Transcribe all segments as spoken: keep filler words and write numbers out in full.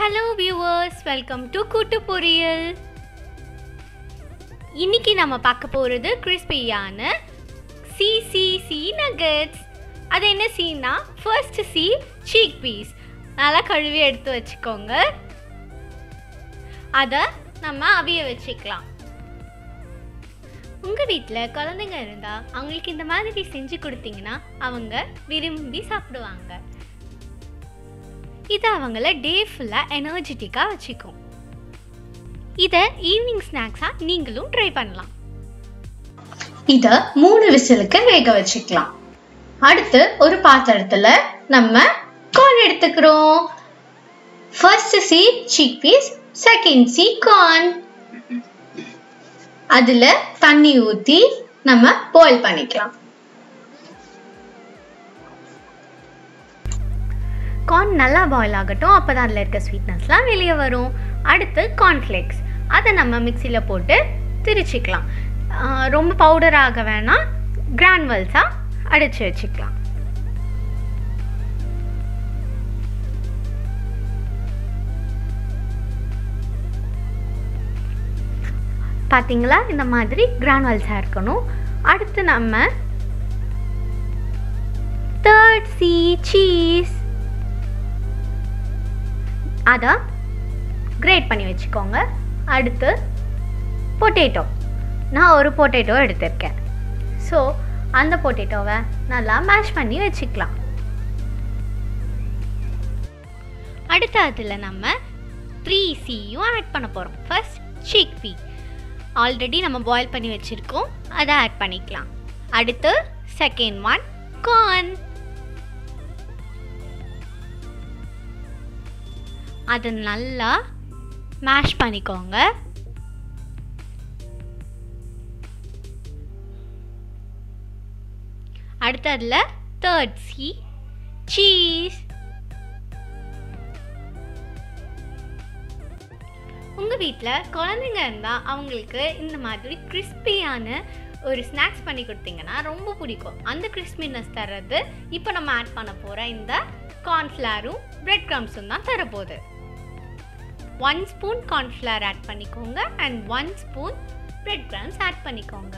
Hello viewers welcome to कुट्टु poriyal इन्निकी नाम पाक्क पोरुदु क्रिस्पियान C C C Nuggets அது என்ன சீனா first C cheek piece நல்லா கழுவி எடுத்து வச்சுக்கோங்க அத நம்ம அவிய வெச்சிக்கலாம் உங்க வீட்ல குழந்தைங்க இருந்தா அவங்களுக்கு இந்த மாதிரி செஞ்சு கொடுத்தீங்கன்னா அவங்க விரும்பி சாப்பிடுவாங்க இது அவங்கள டே ஃபுல்லா எனர்ஜெட்டிக்கா வச்சிக்கும் இத ஈவினிங் ஸ்நாக்ஸா நீங்களும் ட்ரை பண்ணலாம் இத மூணு விசிலுக்கு வேக வச்சிக்கலாம் அடுத்து ஒரு பாத்திரத்துல நம்ம கார்ன் எடுத்துக்கறோம் first C chickpeas second C corn அதுல தண்ணி ஊத்தி நம்ம boil பண்ணிக்கலாம் कॉर्न नल्ला बॉयल आगट्टुम अप्पदा अदुल इरुक्क स्वीटनेसला वेलिये वरुम अडुत्तु कॉर्न फ्लेक्स अदा नम्मा मिक्सीला पोट्टु तिरिचिक्कलाम रोम्ब पाउडर आगा वेणाम ग्रानुल्सा अडिच्चु वेच्चिक्कलाम पात्तींगला इंद मादिरी ग्रानुल्सा इरुक्कणुम अडुत्तु नम्मा थर्ड सी चीज आधा ग्रेट पनी वेच्चिकोंगा अडुत्तु पोटेटो ना ओरु पोटेटो एडुत्तिरुक्केन सो अंद पोटेटोवा नल्ला मैश पनी वेच्चिक्कलाम अडुत्तु अदुल नम्म three C यु ऐड पन्न पोरोम फर्स्ट chickpea ऑलरेडी नम्म बॉईल पनी वेच्चिरुक्कोम अदा ऐड पनिक्कलाम अडुत्तु सेकंड वन corn அது நல்லா மேஷ் பண்ணிக்கோங்க அடுத்ததுல third C cheese உங்க வீட்ல குழந்தைங்க இருந்தா அவங்களுக்கு இந்த மாதிரி கிறிஸ்பியான ஒரு ஸ்நாக்ஸ் பண்ணி கொடுத்தீங்கன்னா ரொம்ப பிடிக்கும் அந்த கிறிஸ்பினஸ் தரது இப்போ நம்ம ஆட் பண்ண போற இந்த corn flour bread crumbs தான் தர போகுது one spoon corn flour add பண்ணிக்கோங்க and one spoon bread crumbs add பண்ணிக்கோங்க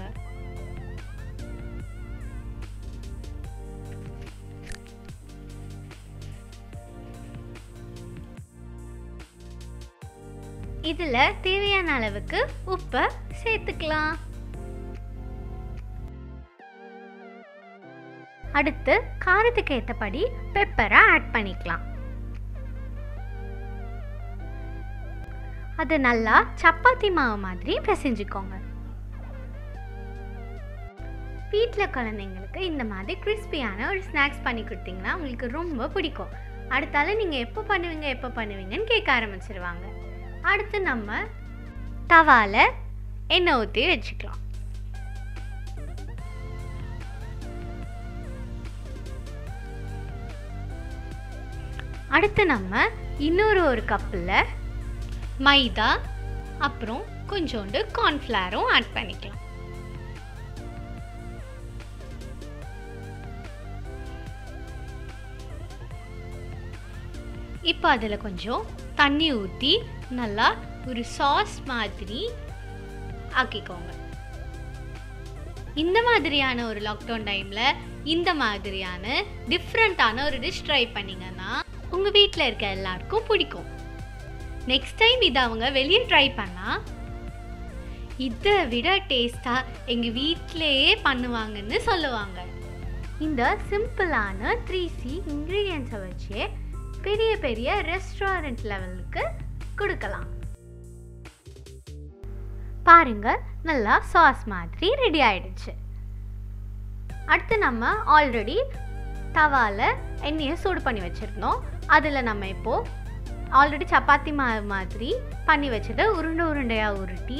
இதுல தேவையான அளவுக்கு உப்பு சேர்த்துக்கலாம் அடுத்து காரத்துக்கு ஏத்தபடி பெப்பரை add பண்ணிக்கலாம் அது நல்லா சப்பாத்தி மாவு மாதிரி பிசைஞ்சுக்கோங்க வீட்ல குழந்தைங்களுக்கு இந்த மாதிரி கிறிஸ்பியான ஒரு ஸ்நாக்ஸ் பண்ணி கொடுத்தீங்கன்னா உங்களுக்கு ரொம்ப பிடிக்கும் அடுத்தால நீங்க எப்ப பண்ணுவீங்க எப்ப பண்ணுவீங்கன்னு கேட்க ஆரம்பிச்சிடுவாங்க அடுத்து நம்ம தவால எண்ணெய் ஊத்தி வெச்சுக்கலாம் அடுத்து நம்ம இன்னொரு ஒரு கப்ல मैदा அப்புறம் கொஞ்சோண்டு corn flour ஆட் பண்ணிக்கலாம் இப்போ அதுல கொஞ்சம் தண்ணி ஊத்தி நல்லா ஒரு சாஸ் மாதிரி ஆக்கிக்கோங்க இந்த மாதிரியான ஒரு லாக்டவுன் டைம்ல இந்த மாதிரியான டிஃபரண்டான ஒரு டிஷ் ட்ரை பண்ணீங்கன்னா உங்க வீட்ல இருக்க எல்லாருக்கும் பிடிக்கும் नेक्स्ट टाइम इदावंगा वेलिये ट्राई पन्ना इद्दा विडा टेस्टा एंगे वीट्ले पन्नुवांगन्नु सोल्लुवांगा इंदा सिंपलान three C इंग्रेडिएंट्स वच्चे पेरिय पेरिय रेस्टोरेंट लेवलुक्कु कुडुक्कलाम पारुंगा नल्ला सॉस मादिरी रेडी आयिडुच्चु अडुत्तु नम्मा ऑलरेडी तवाला एण्णैय सूड पन्नि वच्चिरुंदोम अदुला नम्मा इप्पो ஆல்ரெடி சப்பாத்தி மாவு மாதிரி பண்ணி வச்சது உருண்டை உருண்டையாக உருட்டி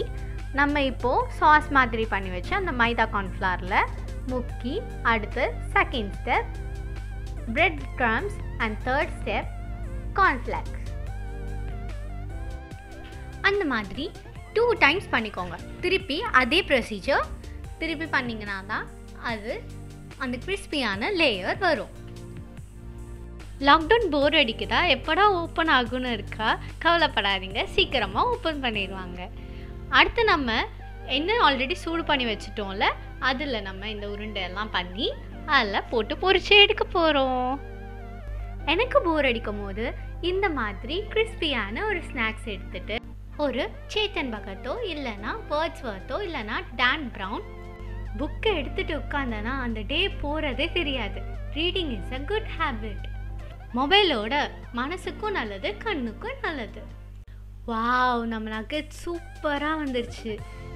நம்ம இப்போது சாஸ் மாதிரி பண்ணி வச்சு அந்த மைதா கார்ன்ஃப்ளவரில் முக்கி அடுத்து second step bread crumbs and third step cornflakes அந்த மாதிரி டூ டைம்ஸ் பண்ணிக்கோங்க திருப்பி அதே ப்ரொசீஜர் திருப்பி பண்ணிங்கன்னா தான் அது அந்த கிறிஸ்பியான லேயர் வரும் லாக்டவுன் போர் அடிக்குதா, எப்படா ஓப்பன் ஆகுன்னு இருக்கா, கவலைப்படாதீங்க, சீக்கிரமாக ஓப்பன் பண்ணிடுவாங்க. அடுத்து நம்ம என்ன ஆல்ரெடி சூடு பண்ணி வச்சுட்டோம்ல, அதில் நம்ம இந்த உருண்டையெல்லாம் பண்ணி அதில் போட்டு பொரிச்சு எடுக்க போகிறோம். எனக்கு போர் அடிக்கும் போது இந்த மாதிரி கிறிஸ்பியான ஒரு ஸ்நாக்ஸ் எடுத்துகிட்டு ஒரு சேத்தன் பகத்தோ இல்லைனா வேர்ட்ஸ்வர்த்தோ இல்லைனா டான் ப்ரவுன் புக்கை எடுத்துகிட்டு உட்காந்தனா அந்த டே போகிறதே தெரியாது. Reading is a good habit. மொபைலோட மனசுக்கும் நல்லது, கண்ணுக்கும் நல்லது. வாவ், நம்ம நகட் சூப்பராக வந்துருச்சு.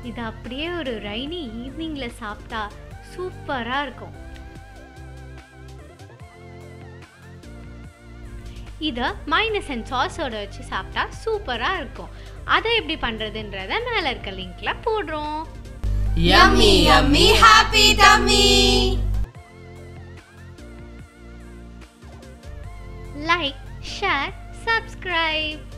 இது அப்படியே ஒரு ரெய்னி ஈவினிங்கில் சாப்பிட்டா சூப்பராக இருக்கும். இதை மைனஸ் அண்ட் சாஸோட வச்சு சாப்பிட்டா சூப்பராக இருக்கும். அதை எப்படி பண்ணுறதுன்றத மேலே இருக்க லிங்கில் போடுறோம். Yummy, yummy, happy tummy. Like, share, subscribe.